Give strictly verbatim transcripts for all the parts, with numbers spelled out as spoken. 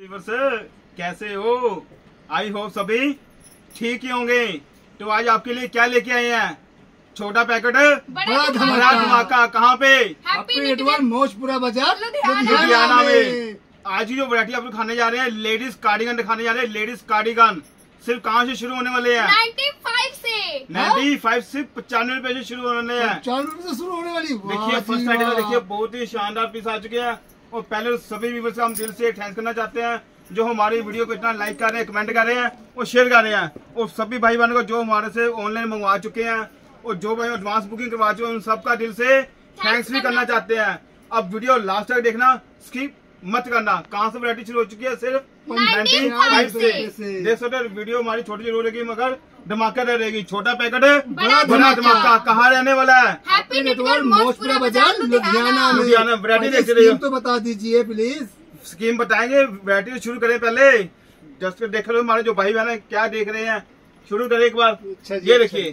कैसे हो? I hope सभी ठीक ही होंगे। तो आज आपके लिए क्या लेके आए हैं? छोटा पैकेट बड़ा धमाका। कहाँ पे? हैप्पी निटवेयर मोचपुरा बाजार लुधियाना में। आज ही जो वैरायटी आप लोग खाने जा रहे हैं, लेडीज कार्डिगन दिखाने जा रहे हैं। लेडीज कार्डिगन सिर्फ कहाँ से शुरू होने वाले हैं? पचानवे से पचानवे से पचानवे रुपए से शुरू होने हैं। पचानवे से शुरू होने वाली। देखिए फर्स्ट आइटम देखिए, बहुत ही शानदार पीस आ चुके हैं। और पहले सभी व्यूअर्स को हम दिल से थैंक्स करना चाहते हैं जो हमारी वीडियो को इतना लाइक कर रहे हैं, कमेंट कर रहे हैं और शेयर कर रहे हैं। और सभी भाई बहनों को जो हमारे से ऑनलाइन मंगवा चुके हैं और जो भाई एडवांस बुकिंग करवा चुके हैं, उन सबका दिल से थैंक्स भी करना चाहते हैं। अब वीडियो लास्ट तक देखना, स्किप मत करना। कहाँ से वैरायटी शुरू हो चुकी है? सिर्फ पचानवे से। देख सकते वीडियो हमारी छोटी जरूर रहेगी मगर धमाका रहेगी। छोटा पैकेट बड़ा धमाका कहाँ रहने वाला है? हैप्पी निटवेयर मोचपुरा बाजार लुधियाना। लुधियाना वैरायटी देख रहे हो तो बता दीजिए प्लीज। स्कीम बताएंगे, वैरायटी शुरू करें। पहले जस्ट देख लो हमारे जो भाई बहन है क्या देख रहे हैं, शुरू करें एक बार। ये देखिए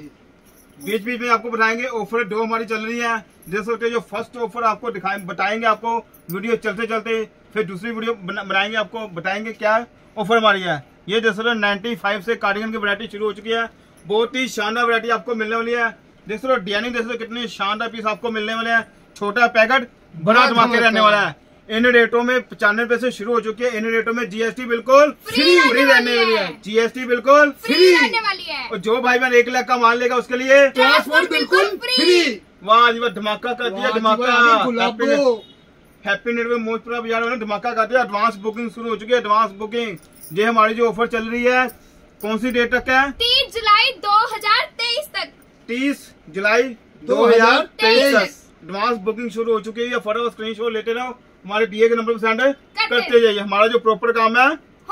बीच बीच में आपको बताएंगे ऑफर दो हमारी चल रही है। जैसे जो फर्स्ट ऑफर आपको दिखाएं बताएंगे आपको वीडियो चलते चलते, फिर दूसरी वीडियो बनाएंगे आपको बताएंगे क्या ऑफर हमारी है। ये जैसे नाइन्टी फाइव से कार्डिगन की वैरायटी शुरू हो चुकी है। बहुत ही शानदार वैरायटी आपको मिलने वाली है। जैसे डिजाइनिंग जैसे कितने शानदार पीस आपको मिलने वाले हैं। छोटा पैकेट बड़ा धमाके रहने वाला है। इन रेटों में पचानवे रुपए से शुरू हो चुकी है। इन रेटों में जीएसटी बिल्कुल फ्री रहने वाली है। जीएसटी बिल्कुल फ्री रहने वाली है। और जो भाई बहन एक लाख का मान लेगा उसके लिए ट्रांसपोर्ट बिल्कुल फ्री। वाह जी वाह, धमाका कर दिया, धमाका। हैप्पी निटवेयर मोचपुरा बाजार में धमाका कर दिया। एडवांस बुकिंग शुरू हो चुकी है। एडवांस बुकिंग ये हमारी जो ऑफर चल रही है कौन सी डेट तक है? तीस जुलाई दो हजार तेईस तक। तीस जुलाई दो हजार तेईस तक एडवांस बुकिंग शुरू हो चुकी है। फटाफट स्क्रीनशॉट लेते रहो, हमारे डीए के नंबर पर सेंड करते जाइए। हमारा जो प्रॉपर काम है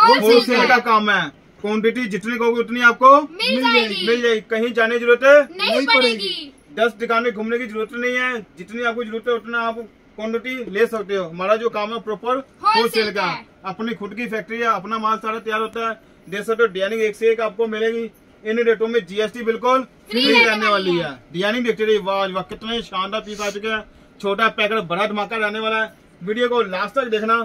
होलसेल का काम है। क्वांटिटी जितनी कहोगे उतनी आपको मिल जाएगी मिल जाएगी कहीं जाने की जरूरत नहीं पड़ेगी। दस दुकानें घूमने की जरूरत नहीं है। जितनी आपको जरूरत है उतना आप क्वांटिटी ले सकते हो। हमारा जो काम है प्रॉपर होलसेल का, अपनी खुद की फैक्ट्री है, अपना माल सारा तैयार होता है। देख सकते हो डिजाइनिंग एक से एक आपको मिलेगी। इन रेटों में जीएसटी बिल्कुल फ्री रहने वाली है। डिजाइनिंग देखते रहिए। वाह वाह कितने शानदार पीस आ चुके हैं। छोटा पैकेट बड़ा धमाका रहने वाला है। वीडियो को लास्ट तक देखना,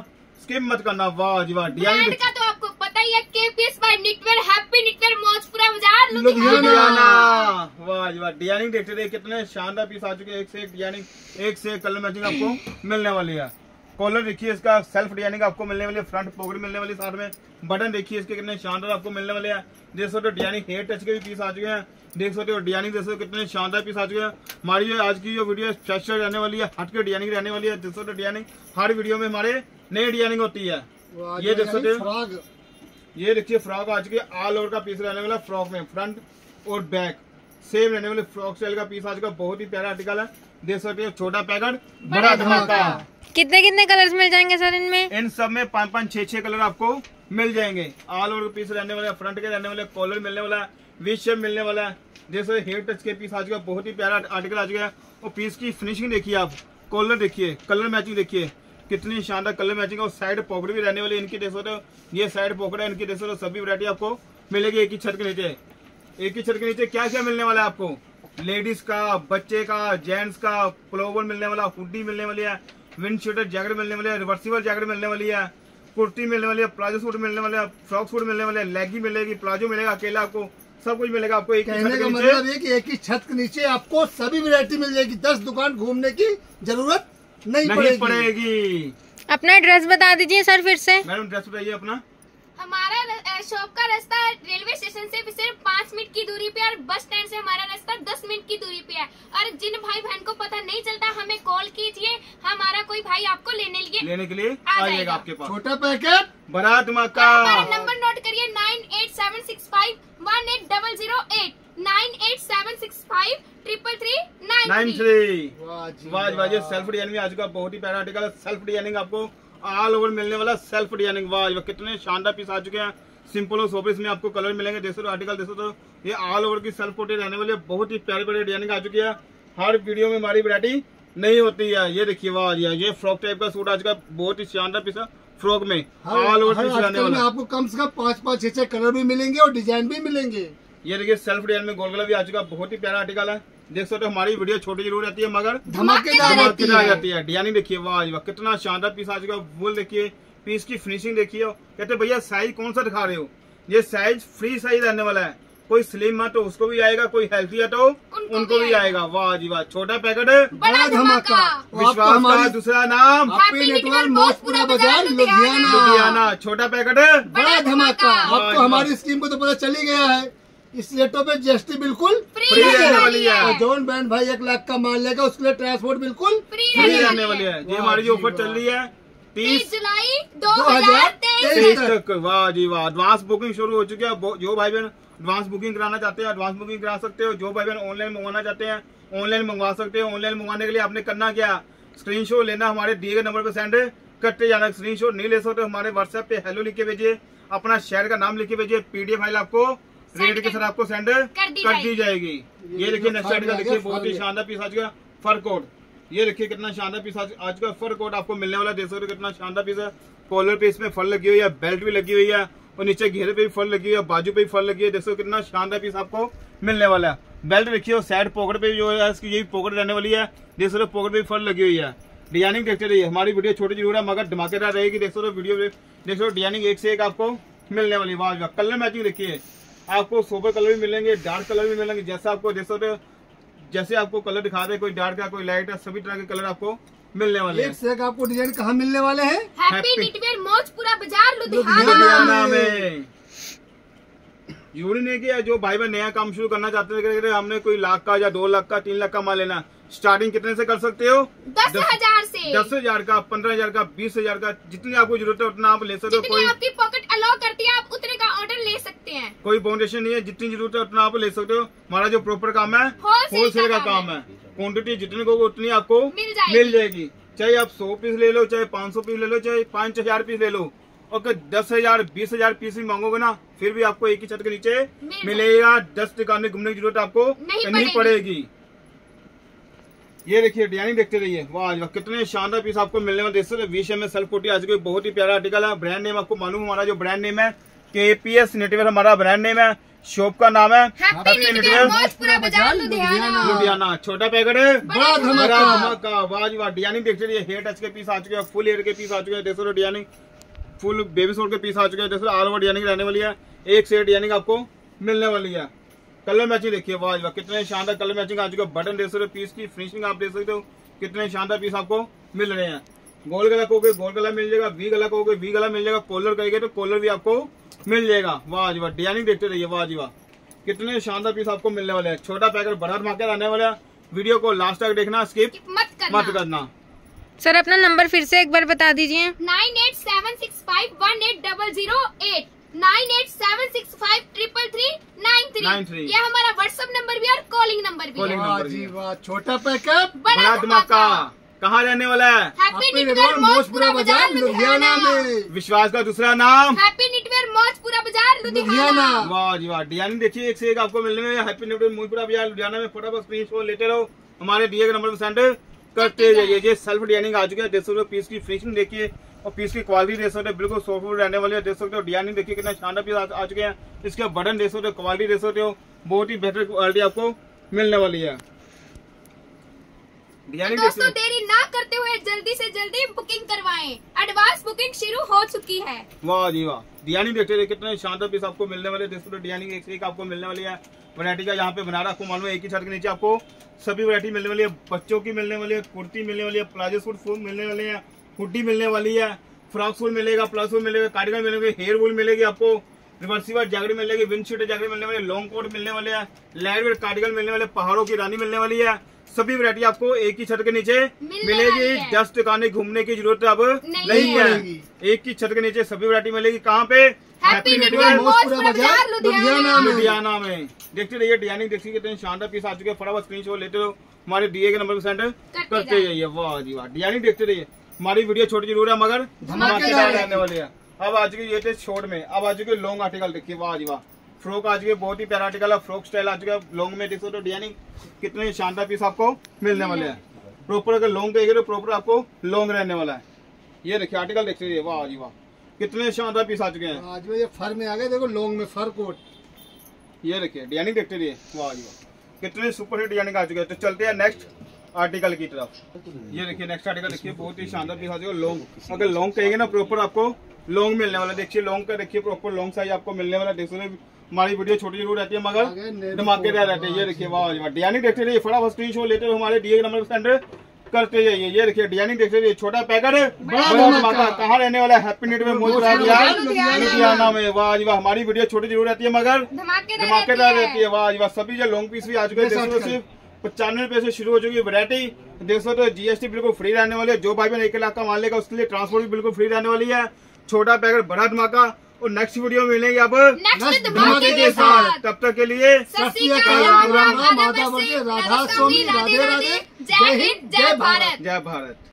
स्किप मत करना। वाह जी वाह, डिजाइन का तो आपको पता ही है। KPS by knitwear, happy knitwear Mochpura बाजार लुधियाना। वाह जी वाह, डिजाइनिंग देखते रहिए। कितने शानदार पीस आ चुके हैं। एक से एक डिजाइनिंग, एक से एक कलर मैचिंग आपको मिलने वाली है। कॉलर देखिए इसका सेल्फ डिजाइनिंग आपको मिलने वाली है। फ्रंट पॉकेट मिलने वाली, साथ में बटन देखिए इसके कितने शानदार आपको मिलने वाले हैं। देख सकते हो डिजाइनिंग हेयर टच के भी पीस आ चुके हैं। देख सकते हो डिजाइनिंग देख सकते हो कितने शानदार पीस आ चुके हैं। हमारी आज की जो वीडियो स्पेशल रहने वाली है, हट के डिजाइनिंग रहने वाली है। देख सकते हो डिजाइनिंग हर वीडियो में हमारे नई डिजाइनिंग होती है। ये देख सकते हो, ये देखिए फ्रॉक आ चुकी है। ऑल ओवर का पीस रहने वाला फ्रॉक में, फ्रंट और बैक सेम रहने वाले फ्रॉक स्टाइल का पीस आ चुका है। बहुत ही प्यारा आर्टिकल है। देख सकते हो छोटा पैकेट बड़ा धमाका। कितने कितने कलर्स मिल जाएंगे सर इनमें? इन सब में पाँच पाँच छह छह कलर आपको मिल जाएंगे। ऑल ओवर पीस रहने वाले, फ्रंट के रहने वाले, कॉलर मिलने वाला है, विच शेप मिलने वाला है। जैसे हेयर टच के पीस आ चुका है। बहुत ही प्यारा आर्टिकल आ चुका है। और पीस की फिनिशिंग देखिए आप, कॉलर देखिए, कलर मैचिंग देखिए कितनी शानदार कलर मैचिंग। और साइड पॉकेट भी रहने वाली इनकी। देख सकते हो ये साइड पॉकेट है इनकी। देख सकते हो सभी वैरायटी आपको मिलेगी एक ही छत के नीचे। एक ही छत के नीचे क्या क्या मिलने वाला है आपको? लेडीज का, बच्चे का, जेंट्स का, प्लोवर मिलने वाला, हुडी मिलने वाली है, विंड शूटर जैकेट मिलने वाली है, रिवर्सिबल जैकेट मिलने वाली है, कुर्ती मिलने वाली है, प्लाजो सूट मिलने वाला है, फ्रॉक सूट मिलने वाले, लेगी मिलेगी, प्लाजो मिलेगा अकेला, आपको सब कुछ मिलेगा। आपको एक कहने का मतलब है कि एक ही छत के नीचे आपको सभी वैरायटी मिल जाएगी। दस दुकान घूमने की जरूरत नहीं, नहीं पड़ेगी।, पड़ेगी। अपना एड्रेस बता दीजिए सर फिर से। मैडम एड्रेस बताइए अपना। हमारा शॉप का रास्ता रेलवे स्टेशन से सिर्फ पाँच मिनट की दूरी पे और बस स्टैंड से हमारा रास्ता दस मिनट की दूरी पे है। और जिन भाई बहन को पता नहीं चलता हमें कॉल कीजिए, हमारा कोई भाई आपको लेने लिए लेने के लिए आ जाएगा आपके पास। छोटा पैकेट बड़ा धमाका। नंबर नोट करिए nine eight seven six five one eight double zero eight. Nine eight seven six five triple three nine three. वाह वाह, ये सेल्फ डिजाइनिंग आ चुका है। बहुत ही प्यारा आर्टिकल है। सेल्फ डिजाइनिंग आपको ऑल ओवर मिलने वाला, सेल्फ डिजाइनिंग। वाह कितने शानदार पीस आ चुके हैं। सिंपल और सोबर इसमें आपको कलर मिलेंगे। जैसे तो आर्टिकल देखो तो ये ऑल ओवर की सेल्फ पोर्ट्रेट रहने वाली है। बहुत ही प्यारी प्यारी डिजाइनिंग आ चुकी है। हर वीडियो में हमारी वैरायटी नहीं होती है। ये देखिए वाह, ये फ्रॉक टाइप का सूट आ चुका है। बहुत ही शानदार पीस है फ्रॉक में, ऑल ओवर पीस रहने वाला। आपको कम से कम पाँच पाँच छह छह कलर भी मिलेंगे और डिजाइन भी मिलेंगे। ये देखिए सेल्फ डिजाइन में गोल गला भी आ चुका। बहुत ही प्यारा आर्टिकल है। देख सकते हो हमारी वीडियो छोटी जरूर रहती है मगर धमाकेदार रहती है। डिजाइनिंग देखिए वाह वाह कितना शानदार पीस आ चुका है। वूल देखिए पीस की फिनिशिंग देखिए। कहते भैया साइज कौन सा दिखा रहे हो, ये साइज फ्री साइज रहने वाला है, कोई स्लिम है तो उसको भी आएगा, कोई हेल्थी है तो उनको, उनको भी आएगा। वाह जी वाह, छोटा पैकेट है बड़ा धमाका। विश्वास का दूसरा नाम हैप्पी निटवेयर, मोचपुरा बाजार, लुधियाना। लुधियाना छोटा पैकेट है बड़ा धमाका। आपको हमारी स्कीम को तो पता चल ही गया है, इस रेटों पे जीएसटी बिल्कुल फ्री रहने वाली है। और जॉन ब्रांड भाई एक लाख का माल लेगा उसके लिए ट्रांसपोर्ट बिल्कुल फ्री रहने वाली है। ये हमारी ऑफर चल रही है तीस जुलाई दो हजार तेईस तक। वाह जी वाह, एडवांस बुकिंग शुरू हो चुकी है। जो भाई बहन एडवांस बुकिंग कराना चाहते हैं एडवांस बुकिंग करा सकते हो, जो भाई बहन ऑनलाइन मंगवाना चाहते हैं ऑनलाइन मंगवा सकते हो। ऑनलाइन मंगवाने के लिए आपने करना क्या, स्क्रीनशॉट लेना, हमारे दिए गए नंबर पर सेंड करते जाना। स्क्रीनशॉट नहीं ले सकते हमारे व्हाट्सएप पे हेलो लिख के भेजिए, अपना शहर का नाम लिख के भेजिए, पीडीएफ फाइल आपको रेट के साथ आपको सेंड कर दी जाएगी। ये देखिए नेक्स्ट आइटम देखिए, बहुत ही शानदार पीस आज का फर कोट। ये देखिए कितना शानदार पीस आज का फर कोट आपको मिलने वाला है। देख सकते हो कितना शानदार पीस है, कॉलर पे इसमें फल लगी हुई है, बेल्ट भी लगी हुई है और नीचे घेरे पे भी फल लगी है, बाजू पे भी फल लगी है। देखो कितना शानदार पीस आपको मिलने वाला है। बेल्ट देखिए और साइड पॉकेट पे जो है इसकी ये पॉकेट रहने वाली है। देख सकते हो पॉकेट पे भी फल लगी हुई है। डिजाइनिंग देखते रहिए, हमारी वीडियो छोटी जरूर है मगर धमाकेदार रहेगी। देख सकते हो वीडियो देख सकते हो डिजाइनिंग एक से एक आपको मिलने वाली। वाह, कलर मैचिंग देखिए, आपको सोबर कलर भी मिलेंगे, डार्क कलर भी मिलेंगे। जैसा आपको देख सकते हो, जैसे आपको कलर दिखा रहे, कोई डार्क है कोई लाइट है, सभी तरह के कलर आपको मिलने वाले हैं। एक से एक आपको डिजाइन कहाँ मिलने वाले हैं, हैप्पी निटवेयर, मोचपुरा बाजार, लुधियाना में। यूनिक है, जो भाई बहन नया काम शुरू करना चाहते हैं, हमने कोई लाख का या दो लाख का तीन लाख का माल लेना, स्टार्टिंग कितने से कर सकते हो, दस हजार से, दस हजार का, पंद्रह हजार का, बीस हजार का, जितनी आपको जरूरत है उतना आप ले सकते हो। कोई आपकी पॉकेट अलाउ करती है आप उतने का ऑर्डर ले सकते हैं, कोई बाउंडेशन नहीं है, जितनी जरूरत है उतना आप ले सकते हो। हमारा जो प्रॉपर काम है होलसेल का काम है, क्वान्टिटी जितनी को उतनी आपको मिल जाएगी। चाहे आप सौ पीस ले लो, चाहे पाँच सौ पीस ले लो, चाहे पाँच हजार पीस ले लो, और दस हजार बीस हजार पीस भी मांगोगे ना फिर भी आपको एक ही छत के नीचे मिलेगा। दस ठिकाने घूमने की जरूरत आपको नहीं, नहीं पड़ेगी। ये देखिए डिजाइनिंग देखते रहिए। वाह, कितने शानदार पीस आपको मिलने वाले। देख सकते विश एम एस सेल्फ कोटी आज बहुत ही प्यारा आर्टिकल है। ब्रांड नेम आपको मालूम, हमारा जो ब्रांड नेम है के पी एस निटवेयर, हमारा ब्रांड नेम है, शॉप का नाम है हैप्पी निटवेयर, मोचपुरा बाजार, लुधियाना। छोटा पैकेट है बड़ा धमाका। वाह जी वाह, डिजाइनिंग देखते रहिए। हेयर टच के पीस आ चुके हैं, फुल हेयर के पीस आ चुके हैं। देख सकते डिजाइनिंग फुल बेबी सूट के पीस आ चुके हैं। जैसे ऑल ओवर डिजाइनिंग रहने वाली है, एक से डिजाइनिंग आपको मिलने वाली है। कलर मैचिंग देखिए, वाह वाह कितने शानदार कलर मैचिंग आ चुके हैं। बटन देख सकते हो, पीस की फिनिशिंग आप देख सकते हो, कितने शानदार पीस आपको मिल रहे हैं। गोल गला कहोगे गोल गला मिल जाएगा, वी गला कहोगे वी गला मिल जाएगा, कॉलर कहेंगे तो कॉलर भी आपको मिल जाएगा। वाह जी वाह, डिजाइनिंग देखते रहिए। वाह जी वाह, कितने शानदार पीस आपको मिलने वाले हैं। छोटा पैकेट बड़ा धमाकेदार रहने वाला है। वीडियो को लास्ट तक देखना, स्किप मत करना। सर अपना नंबर फिर से एक बार बता दीजिए। Nine eight seven six five one eight double zero eight nine eight seven six five triple three nine three ये हमारा व्हाट्सएप नंबर भी और कॉलिंग नंबर भी है। वाह जी वाह, छोटा पैकेट बड़ा धमाका कहाँ रहने वाला है, हैप्पी निटवेयर, मोचपुरा बाजार, लुधियाना में। विश्वास का दूसरा नाम हैप्पी निटवेयर, मोचपुरा बाजार, लुधियाना। वाह जी वाह, डिजाइन देखिए एक से एक आपको मिलने में। हैप्पी निटवेयर, मोचपुरा बाजार, लुधियाना में। फटाफट स्क्रीनशॉट लेते रहो, हमारे दिए गए नंबर पर सेंड करते जाइए। ये सेल्फ डिजाइनिंग आ चुकी है। देख सकते हो पीस की फिनिशिंग देखिए और पीस की क्वालिटी देख सकते हो, बिल्कुल सॉफ्ट रहने वाली है। देख सकते हो डिजाइनिंग देखिए कितना शानदार पीस आ चुके हैं। इसके बटन देख सकते हो, क्वालिटी देख सकते हो, बहुत ही बेहतर क्वालिटी आपको मिलने वाली है। डिजाइनिंग दोस्तों देरी ना करते हुए जल्दी से जल्दी बुकिंग करवाएं, एडवांस बुकिंग शुरू हो चुकी है। वाह जी वाह, डिजाइनिंग देखते रहिए कितने शानदार पीस आपको मिलने वाले। देख सकते हो डिजाइनिंग एक से एक आपको मिलने वाली है। वैरायटी का यहाँ पे बना रहा आपको मालूम है, एक ही छत के नीचे आपको सभी वैरायटी मिलने वाली है। बच्चों की मिलने वाली है, कुर्ती मिलने वाली है, प्लाजो सूट मिलने वाले हैं, हुडी मिलने वाली है, फ्रॉक सूट मिलेगा, प्लाजो सूट मिलेगा, कार्डिगन मिलेंगे, हेयर वूल मिलेगी आपको, रिवर्सिबल जैकेट मिलेगी, विंडशीट जैकेट मिलने वाली, लॉन्ग कोट मिलने वाले हैं, लाइट वेट कार्डिगन मिलने वाले, पहाड़ों की रानी मिलने वाली है। सभी वैरायटी आपको एक ही छत के नीचे मिलेगी। दस ठिकाने घूमने की जरूरत अब नहीं है, एक ही छत के नीचे सभी वैरायटी मिलेगी। कहाँ पे, हैप्पी निटवेयर, मोचपुरा बाजार, लुधियाना में। लुधियाना में देखते रहिए डिजाइनिंग देखिए कितने शानदार पीस आ चुके हैं। फटाफट स्क्रीनशॉट लेते रहो, हमारे दिए गए नंबर पर सेंड करते जाइए। वाह जी वाह, डिजाइनिंग देखते रहिए। हमारी वीडियो छोटी जरूर है मगर धमाकेदार रहने वाली है। अब आ चुकी ये थे शॉर्ट में, अब आ चुके लॉन्ग आर्टिकल देखिए। वाह जी वाह, फ्रॉक आ चुके, बहुत ही प्यारा आर्टिकल है, फ्रॉक स्टाइल आ चुका है। लॉन्ग में देखो तो डिजाइनिंग कितने शानदार पीस आपको मिलने वाले हैं। प्रॉपर अगर लॉन्ग कहेंगे तो प्रॉपर आपको लॉन्ग रहने वाला है। ये देखिए आर्टिकल देखते रहिए। वाह जी वाह, कितने शानदार पीस आ चुके हैं। आज ये फर में आ गए, देखो लॉन्ग में फर कोट। ये देखिए डिजाइनिंग देखते रहिए। वाह जी वाह, कितने सुपर हिट डिजाइनिंग आ चुके हैं। तो चलते हैं नेक्स्ट आर्टिकल की तरफ। ये देखिए नेक्स्ट आर्टिकल, देखिए बहुत ही शानदार दिखा देगा लॉन्ग। अगर लॉन्ग कहेंगे ना प्रॉपर आपको लॉन्ग मिलने वाला। देखिए लॉन्ग का देखिए प्रॉपर लॉन्ग साइज आपको मिलने वाला। देखिए हमारी वीडियो छोटी जरूर रहती है मगर धमाकेदार रहते हैं। ये देखिए वाह वाह डिजाइनिंग देखते रहिए, फटाफट स्क्रीनशॉट लेते हुए हमारे दिए नंबर के अंदर करते जाइए। ये देखिए डिजाइनिंग देखते रहिए, छोटा पैकेट है कहाँ रहने वाला है, हैप्पी निटवेयर मोचपुरा लुधियाना में। वाह वाह हमारी वीडियो छोटी जरूर रहती है मगर धमाकेदार रहती है। वाह वाह सभी जो लॉन्ग पीस भी आ चुके हैं, सिर्फ पचानवे रुपए से शुरू हो चुकी है वैरायटी। देख सकते हो जीएसटी बिल्कुल फ्री रहने वाली है। जो भाई बहन एक लाख का मान लेगा उसके लिए ट्रांसपोर्ट भी बिल्कुल फ्री रहने वाली है। छोटा पैकेट बड़ा धमाका, और नेक्स्ट वीडियो में मिलेंगे आप धमाके के साथ। तब तक के लिए राधा स्वामी, राधे राधे, जय हिंद, जय भारत, जय भारत।